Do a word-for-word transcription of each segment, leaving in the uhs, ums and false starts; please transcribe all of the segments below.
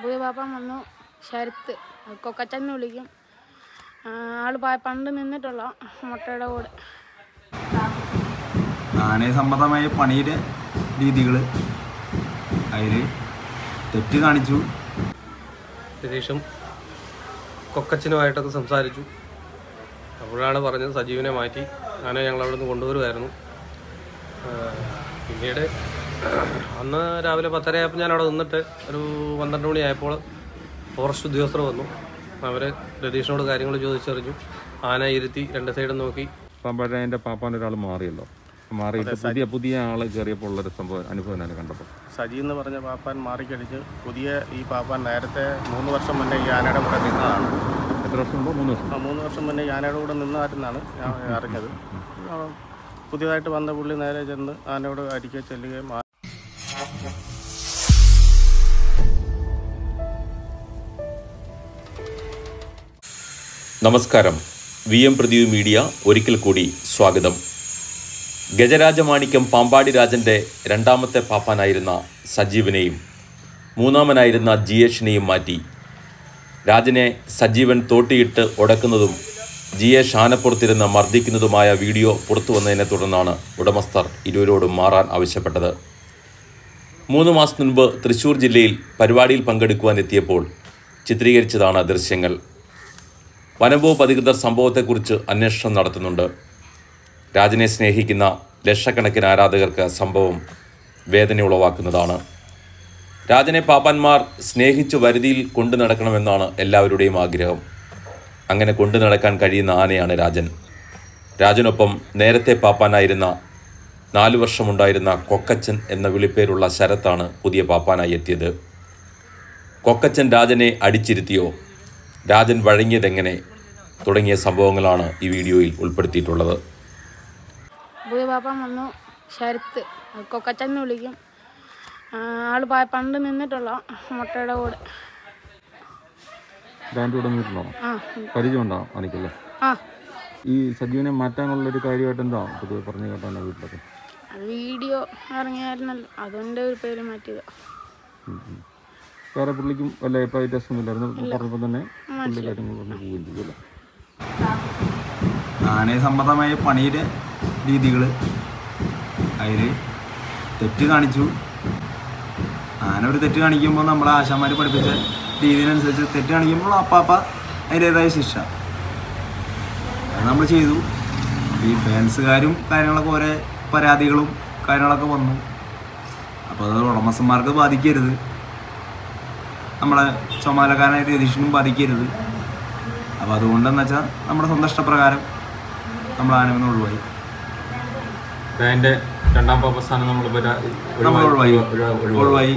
ഭൂരിഭാപ്പ വന്നു ശരത്ത് കൊക്കച്ചെന്ന് വിളിക്കും. ആൾ പണ്ട് നിന്നിട്ടുള്ള മുട്ടയുടെ കൂടെ ആനയെ സംബന്ധമായ പണിയുടെ രീതികൾ അതിൽ തെറ്റ് കാണിച്ചു. പ്രതീക്ഷം കൊക്കച്ചനുമായിട്ടൊക്കെ സംസാരിച്ചു. അപ്പോഴാണ് പറഞ്ഞത് സജീവനെ മാറ്റി ആനയെ ഞങ്ങളവിടെ നിന്ന് കൊണ്ടുവരുമായിരുന്നു. പിന്നീട് അന്ന് രാവിലെ പത്തരയായപ്പോൾ ഞാൻ അവിടെ നിന്നിട്ട് ഒരു പന്ത്രണ്ട് മണിയായപ്പോൾ ഫോറസ്റ്റ് ഉദ്യോഗസ്ഥർ വന്നു. അവർ രതീഷിനോട് കാര്യങ്ങൾ ചോദിച്ചറിഞ്ഞു. ആന ഇരുത്തി രണ്ട് സൈഡും നോക്കി. പാമ്പാടിൻ്റെ പാപ്പാൻ ഒരാൾ മാറിയല്ലോ, മാറിയിട്ട് പുതിയ പുതിയ ആൾ കയറിയപ്പോൾ ഉള്ളൊരു സംഭവം അനുഭവം ഞാൻ കണ്ടപ്പോൾ സജി എന്ന് പറഞ്ഞ പാപ്പാൻ മാറിക്കഴിച്ച് പുതിയ ഈ പാപ്പാൻ നേരത്തെ മൂന്ന് വർഷം മുന്നേ ഈ ആനയുടെ കൂടെ നിന്നതാണ്. എത്ര വർഷം മുമ്പ്? മൂന്ന് വർഷം. മൂന്ന് വർഷം മുന്നേ ഈ ആനയുടെ കൂടെ നിന്നായിരുന്നാണ് ഞാൻ അറിഞ്ഞത്. പുതിയതായിട്ട് വന്ന പുള്ളി നേരെ ചെന്ന് ആനയോട് അരികെ ചെല്ലുകയും നമസ്കാരം, വി എം പ്രദീപ് മീഡിയ ഒരിക്കൽ കൂടി സ്വാഗതം. ഗജരാജമാണിക്യം പാമ്പാടി രാജൻ്റെ രണ്ടാമത്തെ പാപ്പാനായിരുന്ന സജീവനെയും മൂന്നാമനായിരുന്ന ജിയേഷിനെയും മാറ്റി. രാജനെ സജീവൻ തോട്ടിയിട്ട് ഉടക്കുന്നതും ജിയേഷ് ആനപ്പുറത്തിരുന്ന് മർദ്ദിക്കുന്നതുമായ വീഡിയോ പുറത്തു വന്നതിനെ തുടർന്നാണ് ഉടമസ്ഥർ ഇരുവരോടും മാറാൻ ആവശ്യപ്പെട്ടത്. മൂന്ന് മാസം മുൻപ് തൃശ്ശൂർ ജില്ലയിൽ പരിപാടിയിൽ പങ്കെടുക്കുവാനെത്തിയപ്പോൾ ചിത്രീകരിച്ചതാണ് ദൃശ്യങ്ങൾ. വനംവകുപ്പ് അധികൃതർ സംഭവത്തെക്കുറിച്ച് അന്വേഷണം നടത്തുന്നുണ്ട്. രാജനെ സ്നേഹിക്കുന്ന ലക്ഷക്കണക്കിന് ആരാധകർക്ക് സംഭവം വേദന ഉളവാക്കുന്നതാണ്. രാജനെ പാപ്പാന്മാർ സ്നേഹിച്ചു വരുതിയിൽ കൊണ്ടു നടക്കണമെന്നാണ് എല്ലാവരുടെയും ആഗ്രഹം. അങ്ങനെ കൊണ്ടു നടക്കാൻ കഴിയുന്ന ആനയാണ് രാജൻ. രാജനൊപ്പം നേരത്തെ പാപ്പാനായിരുന്ന നാലു വർഷമുണ്ടായിരുന്ന കൊക്കച്ചൻ എന്ന വിളിപ്പേരുള്ള ശരത്താണ് പുതിയ പാപ്പാനായി എത്തിയത്. കൊക്കച്ചൻ രാജനെ അടിച്ചിരുത്തിയോ, രാജൻ വഴങ്ങിയതെങ്ങനെ തുടങ്ങിയ സംഭവങ്ങളാണ് ഈ വീഡിയോയിൽ ഉൾപ്പെടുത്തിയിട്ടുള്ളത്. ഭൂരിഭാപ്പ വന്നു ശരത്ത് കൊക്കച്ചെന്ന് വിളിക്കും. ആൾ പണ്ട് നിന്നിട്ടുള്ള മുട്ടയുടെ കൂടെ ഈ സജീവനെ മാറ്റാനുള്ളൊരു കാര്യമായിട്ട് എന്താ പൊതുവെ പറഞ്ഞു കേട്ടാണ് വീട്ടിലൊക്കെ വീഡിയോ ഇറങ്ങിയായിരുന്നല്ലോ, അതുകൊണ്ട് ഒരു പേര് മാറ്റിയത്. വേറെ പുള്ളിക്കും വല്ല അഭിപ്രായമില്ലായിരുന്നു പറഞ്ഞപ്പോൾ തന്നെ പുള്ളി കാര്യങ്ങൾ കൊണ്ട് പോയില്ല. ആനയെ സംബന്ധമായ പണിയുടെ രീതികൾ അതിൽ തെറ്റ് കാണിച്ചു. ആന ഒരു തെറ്റ് കാണിക്കുമ്പോൾ നമ്മളെ ആശാന്മാർ പഠിപ്പിച്ച രീതിയിനനുസരിച്ച് തെറ്റ് കാണിക്കുമ്പോൾ അപ്പാപ്പ അതിൻ്റേതായ ശിക്ഷ അത് നമ്മൾ ചെയ്തു. ഈ ഫാൻസുകാരും കാര്യങ്ങളൊക്കെ ഓരോ പരാതികളും കാര്യങ്ങളൊക്കെ വന്നു. അപ്പോൾ അത് ഉടമസ്ഥന്മാർക്ക് ബാധിക്കരുത്, നമ്മളെ ചുമതലക്കാരനായ രതീഷിനും ബാധിക്കരുത്. അപ്പോൾ അതുകൊണ്ടെന്ന് വെച്ചാൽ നമ്മുടെ സ്വന്തം ഇഷ്ടപ്രകാരം നമ്മൾ ആനവിനെ ഒഴിവായി. അതിൻ്റെ രണ്ടാം പാപ്പസ്ഥാനം നമ്മൾ ഒഴിവായി.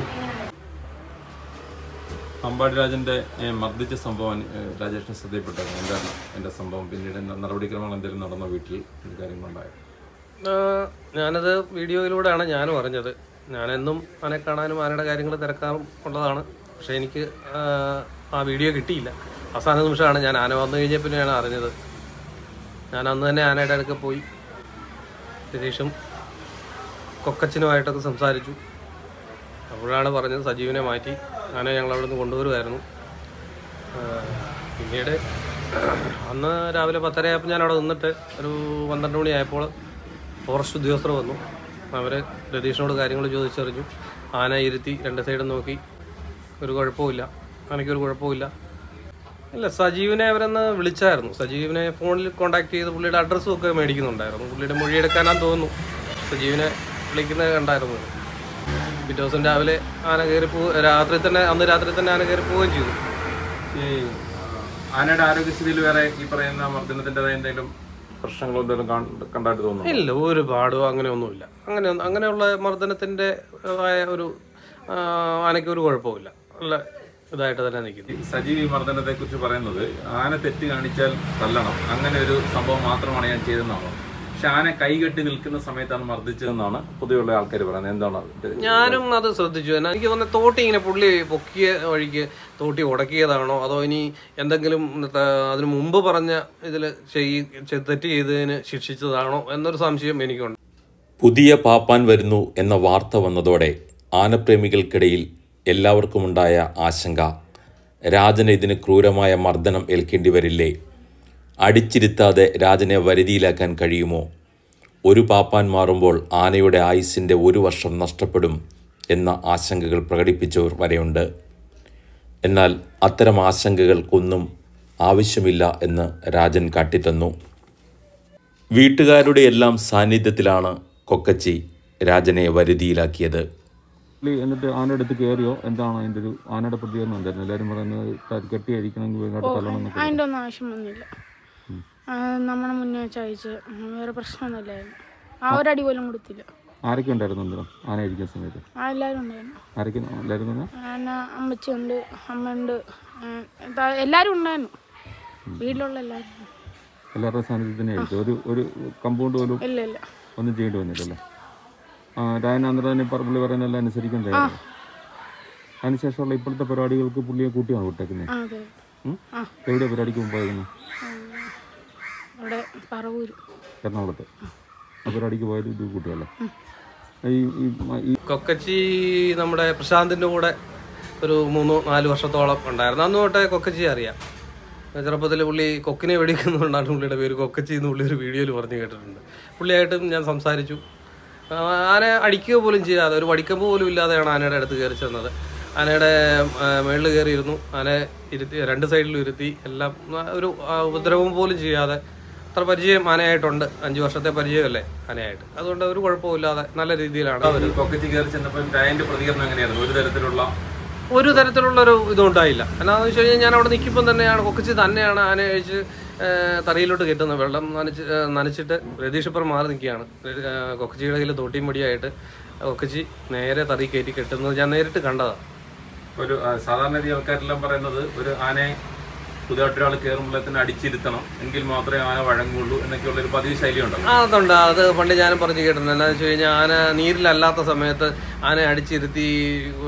പമ്പാടി രാജൻ്റെ മർദ്ദിച്ച സംഭവം രാജേഷിനെ ശ്രദ്ധയിൽപ്പെട്ടായിരുന്നു. എന്തായിരുന്നു എൻ്റെ സംഭവം? പിന്നീട് നടപടിക്രമങ്ങൾ എന്തെങ്കിലും നടന്ന വീട്ടിൽ കാര്യങ്ങളുണ്ടായി? ഞാനത് വീഡിയോയിലൂടെയാണ് ഞാനും അറിഞ്ഞത്. ഞാനെന്നും ആനെ കാണാനും ആനയുടെ കാര്യങ്ങൾ തിരക്കാറും ഉള്ളതാണ്. പക്ഷേ എനിക്ക് ആ വീഡിയോ കിട്ടിയില്ല. അവസാന നിമിഷമാണ് ഞാൻ ആന വന്നു കഴിഞ്ഞാൽ പിന്നെയാണ് അറിഞ്ഞത്. ഞാൻ അന്ന് തന്നെ ആനയുടെ അടുക്ക പോയി രതീഷും കൊക്കച്ചനുമായിട്ടൊക്കെ സംസാരിച്ചു. അപ്പോഴാണ് പറഞ്ഞത് സജീവനെ മാറ്റി ആനയെ ഞങ്ങളവിടെ നിന്ന് കൊണ്ടുവരുമായിരുന്നു. പിന്നീട് അന്ന് രാവിലെ പത്തരയായപ്പോൾ ഞാൻ അവിടെ നിന്നിട്ട് ഒരു പന്ത്രണ്ട് മണിയായപ്പോൾ ഫോറസ്റ്റ് ഉദ്യോഗസ്ഥർ വന്നു. അവർ രതീഷിനോട് കാര്യങ്ങൾ ചോദിച്ചറിഞ്ഞു. ആന ഇരുത്തി രണ്ട് സൈഡും നോക്കി. ഒരു കുഴപ്പമില്ല, ആനയ്ക്കൊരു കുഴപ്പമില്ല. ഇല്ല, സജീവിനെ അവരൊന്ന് വിളിച്ചായിരുന്നു. സജീവിനെ ഫോണിൽ കോൺടാക്ട് ചെയ്ത് പുള്ളിയുടെ അഡ്രസ്സും ഒക്കെ മേടിക്കുന്നുണ്ടായിരുന്നു. പുള്ളിയുടെ മൊഴിയെടുക്കാനാന്ന് തോന്നുന്നു. സജീവിനെ വിളിക്കുന്നത് കണ്ടായിരുന്നു. പിറ്റേ ദിവസം രാവിലെ ആന കയറി പോ രാത്രി തന്നെ അന്ന് രാത്രി തന്നെ ആന കയറി പോവുകയും ചെയ്തു. ഈ ആനയുടെ ആരോഗ്യസ്ഥിതിയിൽ വേറെ ഈ പറയുന്ന മർദ്ദനത്തിൻ്റെതായ എന്തെങ്കിലും പ്രശ്നങ്ങളോ എന്തെങ്കിലും കണ്ടായിട്ട് തോന്നുന്നു? ഇല്ല, ഒരു പാടും അങ്ങനെയൊന്നുമില്ല. അങ്ങനെ അങ്ങനെയുള്ള മർദ്ദനത്തിൻ്റെ ഒരു ആനയ്ക്കൊരു കുഴപ്പമില്ല, നല്ല ഇതായിട്ട് തന്നെ നിൽക്കുന്നു. സജീവി മർദ്ദനത്തെ കുറിച്ച് പറയുന്നത് ആന തെറ്റ് കാണിച്ചാൽ തല്ലണം, അങ്ങനെ ഒരു സംഭവം മാത്രമാണ് ഞാൻ ചെയ്തെന്നാണ്. പക്ഷെ ആന കൈകെട്ടി നിൽക്കുന്ന സമയത്താണ് മർദ്ദിച്ചതെന്നാണ് പൊതുവെയുള്ള ആൾക്കാർ പറയുന്നത്. എന്താണ്? ഞാനും അത് ശ്രദ്ധിച്ചു. എന്നാൽ എനിക്ക് തോന്നുന്നത് തോട്ടി ഇങ്ങനെ പുള്ളി പൊക്കിയ വഴിക്ക് തോട്ടി ഉടക്കിയതാണോ, അതോ ഇനി എന്തെങ്കിലും അതിന് മുമ്പ് പറഞ്ഞ ഇതിൽ തെറ്റ് ചെയ്തതിന് ശിക്ഷിച്ചതാണോ എന്നൊരു സംശയം എനിക്കുണ്ട്. പുതിയ പാപ്പാൻ വരുന്നു എന്ന വാർത്ത വന്നതോടെ ആനപ്രേമികൾക്കിടയിൽ എല്ലാവർക്കുമുണ്ടായ ആശങ്ക, രാജന് ഇതിന് ക്രൂരമായ മർദ്ദനം ഏൽക്കേണ്ടി വരില്ലേ, അടിച്ചിരുത്താതെ രാജനെ വരുതിയിലാക്കാൻ കഴിയുമോ, ഒരു പാപ്പാൻ മാറുമ്പോൾ ആനയുടെ ആയുസിൻ്റെ ഒരു വർഷം നഷ്ടപ്പെടും എന്ന ആശങ്കകൾ പ്രകടിപ്പിച്ചവർ വരെയുണ്ട്. എന്നാൽ അത്തരം ആശങ്കകൾക്കൊന്നും ആവശ്യമില്ല എന്ന് രാജൻ കാട്ടിത്തന്നു. വീട്ടുകാരുടെ എല്ലാം സാന്നിധ്യത്തിലാണ് കൊക്കച്ചി രാജനെ വരുതിയിലാക്കിയത്. എന്നിട്ട് ആനയെടുത്ത് കയറിയോ? എന്താണ് അതിൻ്റെ ഒരു ആനയുടെ പ്രതികരണം? എന്തായിരുന്നു എല്ലാവരും പറയുന്നത്? കെട്ടിയഴിക്കണമെങ്കിൽ അതിൻ്റെ ഒന്നും ആവശ്യമൊന്നുമില്ല, നമ്മളെ മുന്നേ വെച്ച് അയച്ച്, വേറെ പ്രശ്നമൊന്നുമില്ലായിരുന്നു. ആ ഒരു അടി പോലും കൊടുത്തില്ല. ആരൊക്കെ ഉണ്ടായിരുന്നു ആന അഴിക്കുന്ന സമയത്ത്? ആ എല്ലാവരും ഉണ്ടായിരുന്നു. ആരൊക്കെ ഉണ്ടായിരുന്നു? ആന അമ്മച്ചുണ്ട്, അമ്മയുണ്ട്, എല്ലാവരും ഉണ്ടായിരുന്നു. വീട്ടിലുള്ള എല്ലാവരും എല്ലാവരുടെ സാന്നിധ്യത്തിനെ അഴിച്ചു. ഒരു ഒരു കമ്പൗണ്ട് പോലും ഇല്ല, ഇല്ല, ഒന്നും ചെയ്യേണ്ടി വന്നില്ലല്ലേ? രാജനാന്തരനെ പുള്ളി പറയുന്നതെല്ലാം അനുസരിക്കണ്ടായിരുന്നു. അതിനുശേഷമുള്ള ഇപ്പോഴത്തെ പരിപാടികൾക്ക് പുള്ളിയെ കൂട്ടിയാണ് വിട്ടേക്കുന്നത്. എവിടെ പരിപാടിക്ക് മുമ്പായിരുന്നു? എറണാകുളത്ത് പരിപാടിക്ക് പോയത് ഇത് കൂട്ടിയല്ലേ? ഈ കൊക്കച്ചി നമ്മുടെ പ്രശാന്തിൻ്റെ കൂടെ ഒരു മൂന്ന് നാല് വർഷത്തോളം ഉണ്ടായിരുന്നു. അന്ന് തൊട്ടേ കൊക്കച്ചി അറിയാം. ചെറുപ്പത്തിൽ പുള്ളി കൊക്കിനെ വെടിക്കുന്നതുകൊണ്ടാണ് പുള്ളിയുടെ പേര് കൊക്കച്ചി എന്ന് പുള്ളി ഒരു വീഡിയോയിൽ പറഞ്ഞു കേട്ടിട്ടുണ്ട്. പുള്ളിയായിട്ടും ഞാൻ സംസാരിച്ചു. ആന അടിക്കുക പോലും ചെയ്യാതെ, ഒരു വടിക്കമ്പ് പോലും ഇല്ലാതെയാണ് ആനയുടെ അടുത്ത് കയറി ചെന്നത്. ആനയുടെ മേളിൽ കയറിയിരുന്നു, ആനയെ ഇരുത്തി, രണ്ട് സൈഡിലും ഇരുത്തി, എല്ലാം ഒരു ഉപദ്രവം പോലും ചെയ്യാതെ. അത്ര പരിചയം ആനയായിട്ടുണ്ട്, അഞ്ച് വർഷത്തെ പരിചയമല്ലേ ആനയായിട്ട്. അതുകൊണ്ട് ഒരു കുഴപ്പമില്ലാതെ നല്ല രീതിയിലാണ് അവർ കൊക്കച്ചി കയറി ചെന്നപ്പോൾ രാജൻ്റെ പ്രതികരണം എങ്ങനെയായിരുന്നു? ഒരു തരത്തിലുള്ള ഒരു തരത്തിലുള്ളൊരു ഇതും ഉണ്ടായില്ല. എന്നാന്ന് വെച്ച് കഴിഞ്ഞാൽ ഞാൻ അവിടെ നിൽക്കുമ്പം തന്നെയാണ് കൊക്കച്ചി തന്നെയാണ് ആന കഴിച്ച് തറയിലോട്ട് കയറ്റുന്നത്. വെള്ളം നനച്ച് നനച്ചിട്ട് രതീഷിപ്പുറം മാറി നിൽക്കുകയാണ്. കൊക്കച്ചിയുടെ കയ്യിൽ തോട്ടിയും മടിയായിട്ട് കൊക്കച്ചി നേരെ തറി കയറ്റി കെട്ടുന്നത് ഞാൻ നേരിട്ട് കണ്ടതാണ്. ഒരു സാധാരണ രീതി ആൾക്കാരെല്ലാം പറയുന്നത് ഒരു ആനയെ പുതുതായിട്ടൊരാൾ കയറുമ്പോൾ തന്നെ അടിച്ചിരുത്തണം, എങ്കിൽ മാത്രമേ ആന വഴങ്ങുള്ളൂ എന്നൊക്കെയുള്ളൊരു പതിവ് ശൈലിയുണ്ട്. ആ അതുണ്ട്, അത് പണ്ട് ഞാനും പറഞ്ഞു കേട്ടിട്ടുണ്ട്. എന്താണെന്ന് വെച്ച് കഴിഞ്ഞാൽ ആന നീരിലല്ലാത്ത സമയത്ത് ആനയെ അടിച്ചിരുത്തി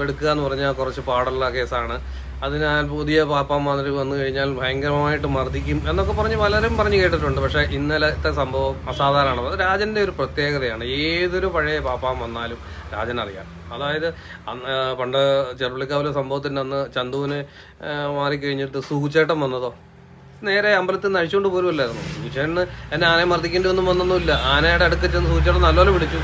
എടുക്കുക എന്ന് പറഞ്ഞാൽ കുറച്ച് പാടുള്ള കേസാണ്. അതിനാൽ പുതിയ പാപ്പാമാതിരി വന്നു കഴിഞ്ഞാൽ ഭയങ്കരമായിട്ട് മർദ്ദിക്കും എന്നൊക്കെ പറഞ്ഞ് പലരും പറഞ്ഞു കേട്ടിട്ടുണ്ട്. പക്ഷേ ഇന്നലത്തെ സംഭവം അസാധാരണമാണ്. അത് രാജൻ്റെ ഒരു പ്രത്യേകതയാണ്. ഏതൊരു പഴയ പാപ്പാൻ വന്നാലും രാജനറിയാം. അതായത് പണ്ട് ചെറുപ്പുള്ളിക്കാവിലെ സംഭവത്തിൻ്റെ അന്ന് ചന്തുവിന് മാറിക്കഴിഞ്ഞിട്ട് സൂചേട്ടൻ വന്നതോ നേരെ അമ്പലത്തിൽ നിന്ന് അഴിച്ചുകൊണ്ട് പോരുമല്ലായിരുന്നു. സൂചേട്ടന് എന്നെ ആനയെ മർദ്ദിക്കേണ്ടി ഒന്നും വന്നൊന്നുമില്ല. ആനയുടെ അടുക്ക ചെന്ന് സൂചേട്ടൻ നല്ലപോലെ പിടിച്ചു.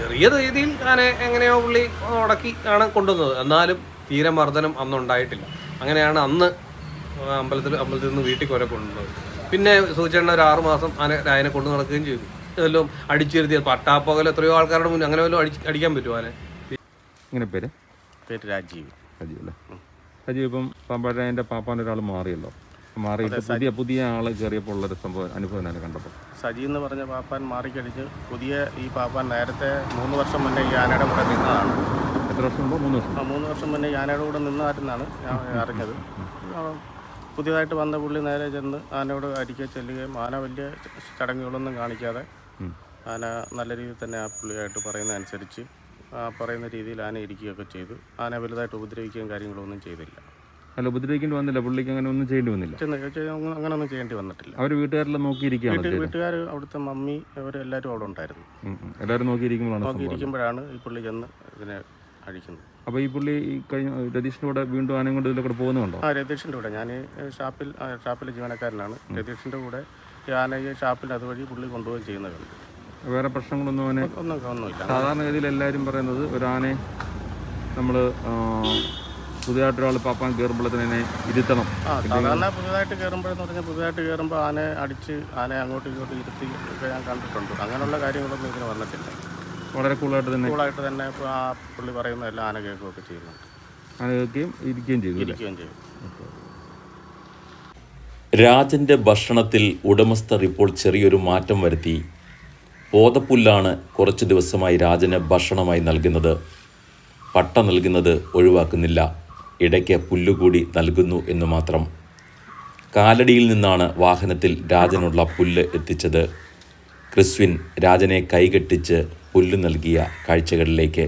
ചെറിയ രീതിയിൽ ആനയെ എങ്ങനെയോ പുള്ളി ഉടക്കി ആണ് കൊണ്ടുവന്നത്. എന്നാലും തീരെ മർദ്ദനം അന്നുണ്ടായിട്ടില്ല. അങ്ങനെയാണ് അന്ന് അമ്പലത്തിൽ അമ്പലത്തിൽ നിന്ന് വീട്ടിൽ വരെ കൊണ്ടുവന്നത്. പിന്നെ സൂചേട്ടൻ ഒരു ആറുമാസം ആന രാജനെ കൊണ്ടു നടക്കുകയും ചെയ്തു. ഇതെല്ലാം അടിച്ചിരുത്തിയ പട്ടാപ്പകൽ എത്രയോ ആൾക്കാരുടെ മുന്നിൽ അങ്ങനെ വല്ലതും അടി അടിക്കാൻ പറ്റുമോ? ആനെ ഇങ്ങനെ പേര് പേര് രാജീവ്. രാജീവ് അല്ലേ? രാജീവ് ഇപ്പം പാമ്പാടിൻ്റെ പാപ്പാൻ്റെ ഒരാൾ മാറിയല്ലോ. മാറിയിട്ട് പുതിയ പുതിയ ആളെ കയറിയപ്പോൾ ഉള്ളൊരു സംഭവം അനുഭവം ഞാൻ കണ്ടപ്പോൾ സജി എന്ന് പറഞ്ഞ പാപ്പാൻ മാറിക്കഴിച്ച് പുതിയ ഈ പാപ്പാൻ നേരത്തെ മൂന്ന് വർഷം മുന്നേ ഈ ആനയുടെ കൂടെ നിന്നതാണ്. എത്ര വർഷം മുമ്പ്? മൂന്ന് വർഷം. ആ മൂന്ന് വർഷം മുന്നേ ഈ ആനയുടെ കൂടെ നിന്നായിരുന്നാണ് ഞാൻ അറിഞ്ഞത്. പുതിയതായിട്ട് വന്ന പുള്ളി നേരെ ചെന്ന് ആനയോട് അരികെ ചെല്ലുകയും ആന വലിയ ചടങ്ങുകളൊന്നും കാണിക്കാതെ ആന നല്ല രീതിയിൽ തന്നെ ആ പുള്ളിയായിട്ട് പറയുന്നതനുസരിച്ച് ആ പറയുന്ന രീതിയിൽ ആന ഇരിക്കുകയൊക്കെ ചെയ്തു. ആന വലുതായിട്ട് ഉപദ്രവിക്കുകയും കാര്യങ്ങളൊന്നും ചെയ്തില്ല. അല്ല, ഉപദ്രവിക്കേണ്ടി വന്നില്ല പുള്ളിക്ക്, അങ്ങനെ ഒന്നും ചെയ്യേണ്ടി വന്നില്ല, അങ്ങനെ ഒന്നും ചെയ്യേണ്ടി വന്നിട്ടില്ല. അവർ വീട്ടുകാരെല്ലാം നോക്കിയിരിക്കുകയാണ്. വീട്ടുകാർ അവിടുത്തെ മമ്മി അവരെല്ലാവരും അവിടെ ഉണ്ടായിരുന്നു. എല്ലാവരും നോക്കിയിരിക്കുമ്പോഴാണ് നോക്കിയിരിക്കുമ്പോഴാണ് ഈ പുള്ളി ചെന്ന് ഇതിനെ അഴിക്കുന്നത്. അപ്പോൾ ഈ പുള്ളി ഈ കഴിഞ്ഞ രതീഷിൻ്റെ കൂടെ വീണ്ടും ആനയും കൊണ്ട് ഇതിലൊക്കെ പോകുന്നുണ്ടോ? ആ രതീഷിൻ്റെ കൂടെ ഞാൻ ഷാപ്പിൽ ഷാപ്പിലെ ജീവനക്കാരനാണ്. രതീഷിൻ്റെ കൂടെ ഈ ആനയെ ഷാപ്പിൽ അതുവഴി പുള്ളി കൊണ്ടുപോയി ചെയ്യുന്നതാണ്. വേറെ പ്രശ്നങ്ങളൊന്നും അവനെ ഒന്നും ഒന്നുമില്ല. സാധാരണഗതിയിൽ എല്ലാവരും പറയുന്നത് ഒരു ആനയെ നമ്മൾ പുതിയതായിട്ടൊരാൾ പാപ്പാൻ കയറുമ്പോൾ തന്നെ ഇരുത്തണം. ആ സാധാരണ പുതിയതായിട്ട് കയറുമ്പോഴെന്ന് പറഞ്ഞാൽ പുതിയതായിട്ട് കയറുമ്പോൾ ആനെ അടിച്ച് ആനയെ അങ്ങോട്ടും ഇങ്ങോട്ടും ഇരുത്തി ഒക്കെ ഞാൻ കണ്ടിട്ടുണ്ട്. അങ്ങനെയുള്ള കാര്യങ്ങളൊന്നും ഇതിന് വന്നിട്ടില്ല. വളരെ കൂളായിട്ട് തന്നെ കൂളായിട്ട് തന്നെ ഇപ്പോൾ ആ പുള്ളി പറയുന്ന എല്ലാ ആന കേൾക്കുകയൊക്കെ ചെയ്യുന്നുണ്ട്. ആന കേൾക്കുകയും ഇരിക്കുകയും ചെയ്തു ഇരിക്കുകയും ചെയ്തു. രാജൻ്റെ ഭക്ഷണത്തിൽ ഉടമസ്ഥർ ഇപ്പോൾ ചെറിയൊരു മാറ്റം വരുത്തി. പോതപ്പുല്ലാണ് കുറച്ച് ദിവസമായി രാജന് ഭക്ഷണമായി നൽകുന്നത്. പട്ട നൽകുന്നത് ഒഴിവാക്കുന്നില്ല, ഇടയ്ക്ക് പുല്ലുകൂടി നൽകുന്നു എന്ന് മാത്രം. കാലടിയിൽ നിന്നാണ് വാഹനത്തിൽ രാജനുള്ള പുല്ല് എത്തിച്ചത്. ക്രിസ്വിൻ രാജനെ കൈകെട്ടിച്ച് പുല്ല് നൽകിയ കാഴ്ചകളിലേക്ക്.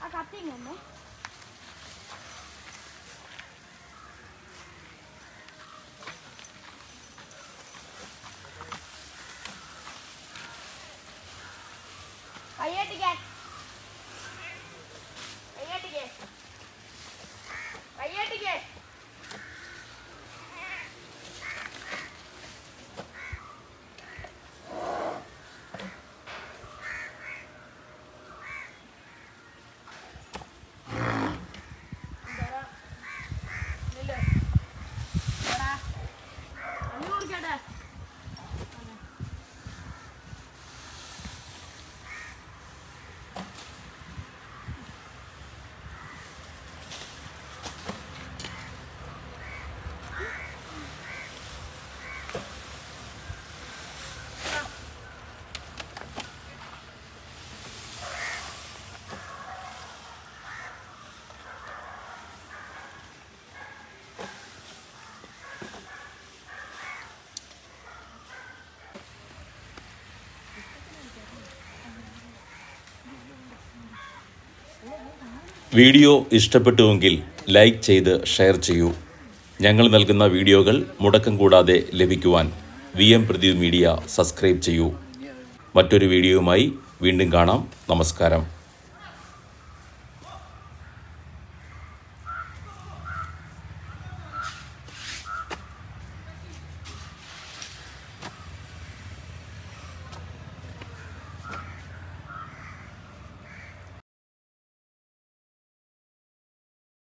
Acá tengo, ¿no? Ahí te quedas. Ahí te quedas. Ahí te quedas. Video ഇഷ്ടപ്പെട്ടുവെങ്കിൽ ലൈക്ക് ചെയ്ത് ഷെയർ ചെയ്യൂ. ഞങ്ങൾ നൽകുന്ന വീഡിയോകൾ മുടക്കം കൂടാതെ ലഭിക്കുവാൻ V M Pradeep media subscribe ചെയ്യൂ. മറ്റൊരു വീഡിയോയുമായി വീണ്ടും കാണാം. നമസ്കാരം.